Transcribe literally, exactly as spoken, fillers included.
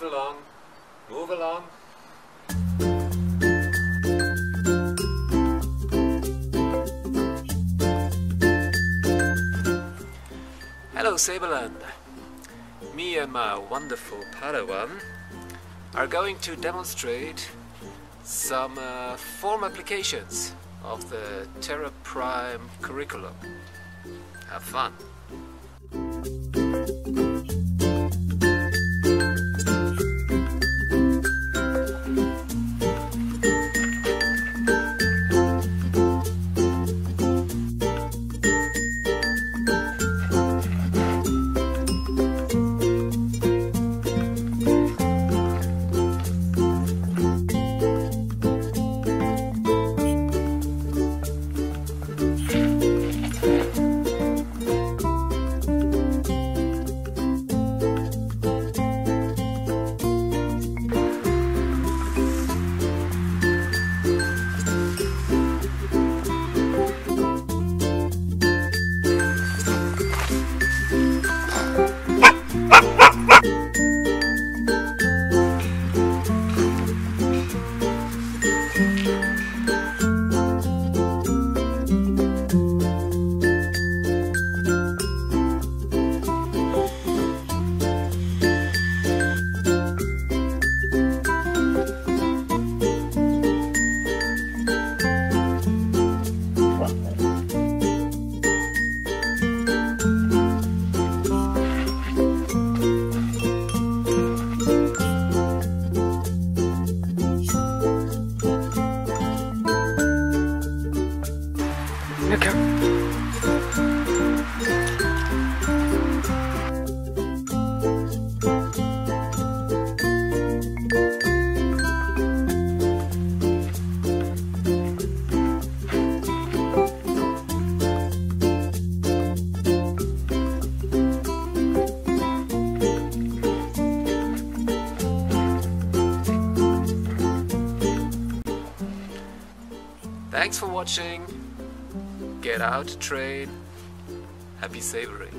Move along, move along. Hello Saberland! Me and my wonderful Padawan are going to demonstrate some uh, form applications of the Terra Prime curriculum. Have fun! Thanks for watching, get out, train, happy savoring!